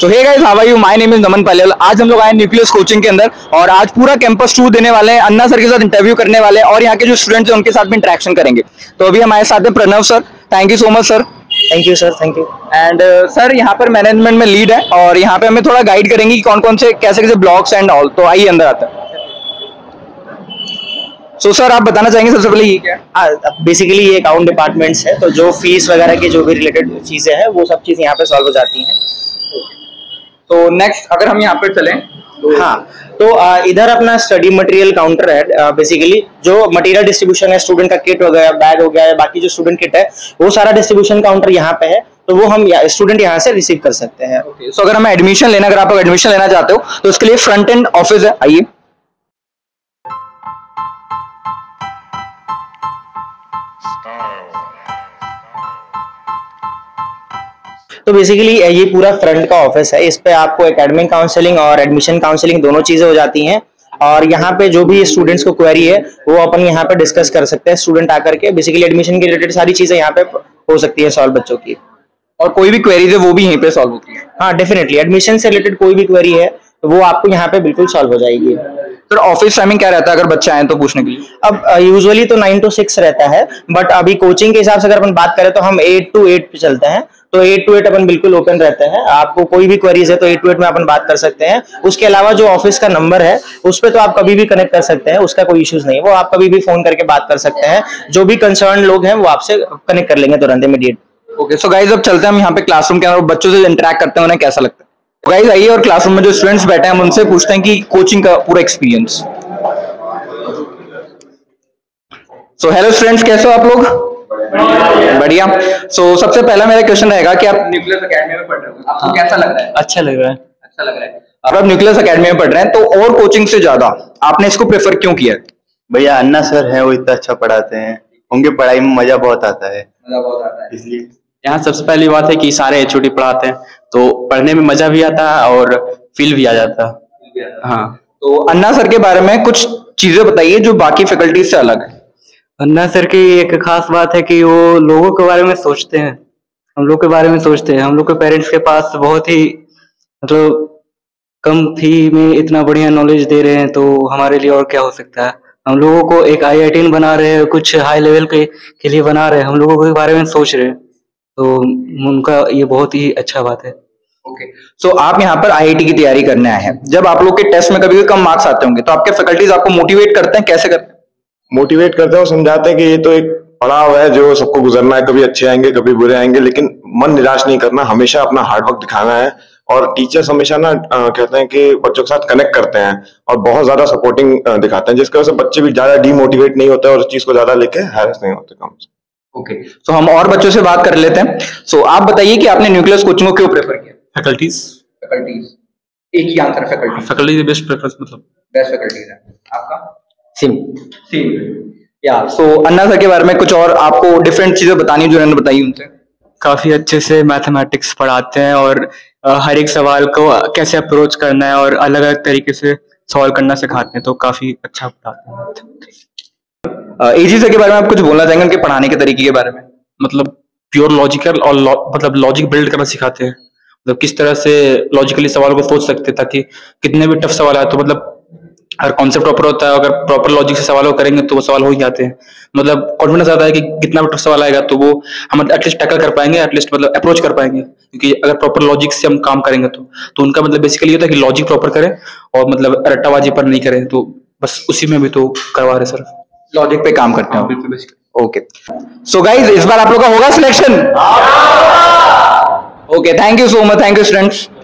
So hey guys, how are you? My name is Naman Pallal. आज हम लोग आए न्यूक्लियस कोचिंग के अंदर और आज पूरा कैंपस टूर देने वाले हैं, अन्ना सर के साथ इंटरव्यू करने वाले हैं और यहाँ के जो स्टूडेंट्स हैं उनके साथ भी इंटरेक्शन करेंगे। तो अभी हमारे साथ हैं Pranav sir. Thank you so much sir. Thank you sir, thank you. And sir यहाँ पर मैनेजमेंट में लीड है और यहाँ पे हमें थोड़ा गाइड करेंगे कि कौन कौन से कैसे कैसे ब्लॉग्स एंड ऑल। तो आइए अंदर आते हैं। सो सर, आप बताना चाहेंगे सबसे पहले ये क्या है? बेसिकली ये अकाउंट डिपार्टमेंट्स है, तो जो फीस वगैरह की जो भी रिलेटेड चीज़ें हैं वो सब चीज़ यहाँ पे सॉल्व हो जाती हैं। तो नेक्स्ट अगर हम यहाँ पे चलें तो हाँ, तो इधर अपना स्टडी मटेरियल काउंटर है। बेसिकली जो मटेरियल डिस्ट्रीब्यूशन है, स्टूडेंट का किट हो गया, बैग हो गया या बाकी जो स्टूडेंट किट है वो सारा डिस्ट्रीब्यूशन काउंटर यहाँ पे है, तो वो हम स्टूडेंट यहाँ से रिसीव कर सकते हैं। सो अगर हमें एडमिशन लेना, अगर आप एडमिशन लेना चाहते हो तो उसके लिए फ्रंट एंड ऑफिस है। आइए। तो बेसिकली ये पूरा फ्रंट का ऑफिस है, इस पे आपको एकेडमिक काउंसलिंग और एडमिशन काउंसलिंग दोनों चीजें हो जाती हैं और यहाँ पे जो भी स्टूडेंट्स को क्वेरी है वो अपन यहाँ पे डिस्कस कर सकते हैं। स्टूडेंट आकर के बेसिकली एडमिशन के रिलेटेड सारी चीजें यहाँ पे हो सकती है सॉल्व बच्चों की, और कोई भी क्वेरीज है वो भी यहीं पे सॉल्व होती है। हाँ डेफिनेटली, एडमिशन से रिलेटेड कोई भी क्वेरी है तो वो आपको यहाँ पे बिल्कुल सॉल्व हो जाएगी। सर ऑफिस टाइमिंग क्या रहता है अगर बच्चा आए तो पूछने के लिए? अब यूजुअली तो 9 to 6 रहता है, बट अभी कोचिंग के हिसाब से अगर अपन बात करें तो हम 8 to 8 पे चलते हैं, तो 8 to 8 अपन बिल्कुल ओपन रहते हैं। आपको कोई भी क्वेरीज है तो 8 to 8 में अपन बात कर सकते हैं। उसके अलावा जो ऑफिस का नंबर है उस पर तो आप कभी भी कनेक्ट कर सकते हैं, उसका कोई इश्यूज नहीं है, वो आप कभी भी फोन करके बात कर सकते हैं। जो भी कंसर्न लोग हैं वो आपसे कनेक्ट कर लेंगे तुरंत इमीडिएट। ओके सो गाइज, अब चलते हैं हम यहाँ पे क्लासरूम के अंदर, बच्चों से इंटरेक्ट करते हैं उन्हें कैसा लगता है। तो गाइज आइए और क्लासरूम में जो स्टूडेंट्स बैठे हैं हम उनसे पूछते हैं कि कोचिंग का पूरा एक्सपीरियंस। सो हेलो स्टूडेंट्स, कैसे हो आप लोग? बढ़िया। सो सबसे पहला मेरा क्वेश्चन रहेगा कि आप न्यूक्लियस एकेडमी में पढ़ रहे हो, आपको कैसा लग रहा है? अच्छा लग रहा है, अच्छा लग रहा है। अगर आप न्यूक्लियस एकेडमी में पढ़ रहे हैं तो और कोचिंग से ज्यादा आपने इसको प्रेफर क्यों किया? भैया अन्ना सर है, वो इतना अच्छा पढ़ाते हैं, उनके पढ़ाई में मजा बहुत आता है, मजा बहुत आता है। इसलिए यहाँ सबसे पहली बात है कि सारे एचओडी पढ़ाते हैं तो पढ़ने में मजा भी आता है और फील भी आ जाता है। हाँ, तो अन्ना सर के बारे में कुछ चीजें बताइए जो बाकी फैकल्टी से अलग है। अन्ना सर की एक खास बात है कि वो लोगों के बारे में सोचते हैं, हम लोग के बारे में सोचते हैं। हम लोग के पेरेंट्स के पास बहुत ही मतलब कम फी में इतना बढ़िया नॉलेज दे रहे हैं, तो हमारे लिए और क्या हो सकता है। हम लोगों को एक IITian बना रहे हैं, कुछ हाई लेवल के लिए बना रहे हैं, हम लोगों के बारे में सोच रहे हैं, तो उनका ये बहुत ही अच्छा बात है। ओके सो आप यहाँ पर IIT की तैयारी करने आए हैं, जब आप लोग के टेस्ट में कभी कम मार्क्स आते होंगे तो आपके फैकल्टीज आपको मोटिवेट करते हैं, कैसे करते हैं? मोटिवेट करते हैं, समझाते हैं कि ये तो एक पड़ाव है जो सबको गुजरना है, कभी अच्छे आएंगे कभी बुरे आएंगे, लेकिन मन निराश नहीं करना, हमेशा अपना हार्डवर्क दिखाना है। और टीचर्स हमेशा ना कहते हैं कि बच्चों के साथ कनेक्ट करते हैं और बहुत ज्यादा सपोर्टिंग दिखाते हैं, जिसकी वजह से बच्चे भी ज्यादा डीमोटिवेट नहीं होते और उस चीज को ज्यादा लेके हैरस नहीं होते कम से। ओके सो हम और बच्चों से बात कर लेते हैं। सो आप बताइए कि आपने न्यूक्लियस कोचिंग को क्यों प्रेफर किया? फैकल्टीज एक ही आंसर, फैकल्टी बेस्ट प्रेफरेंस, मतलब बेस्ट फैकल्टीज है आपका। सिम या सो अन्ना सर के बारे में कुछ और आपको डिफरेंट चीजें बतानी जो उन्होंने बताई उनसे? काफी अच्छे से मैथमेटिक्स पढ़ाते हैं और हर एक सवाल को कैसे अप्रोच करना है और अलग अलग तरीके से सॉल्व करना सिखाते हैं, तो काफी अच्छा पढ़ाते हैं। AG सर के बारे में आप कुछ बोलना चाहेंगे, उनके पढ़ाने के तरीके के बारे में? मतलब प्योर लॉजिकल और मतलब लॉजिक बिल्ड करना सिखाते हैं, मतलब किस तरह से लॉजिकली सवाल को सोच सकते हैं ताकि कितने भी टफ सवाल आए तो मतलब हर कॉन्सेप्ट प्रॉपर होता है, अगर प्रॉपर लॉजिक से सवाल करेंगे तो वो सवाल हो ही जाते हैं। मतलब कॉन्फिडेंस आता है कि कितना भी टफ सवाल आएगा तो वो हम एटलीस्ट टैकल कर पाएंगे, एटलीस्ट मतलब अप्रोच कर पाएंगे, क्योंकि अगर प्रॉपर लॉजिक से हम काम करेंगे तो उनका मतलब बेसिकली ये होता है कि लॉजिक प्रॉपर करें और मतलब रट्टाबाजी पर नहीं करें, तो बस उसी में भी तो करवा रहे सर, लॉजिक पे काम करते हैं। ओके सो गाइज, इस बार आप लोग का होगा selection. Okay thank you so much, thank you students.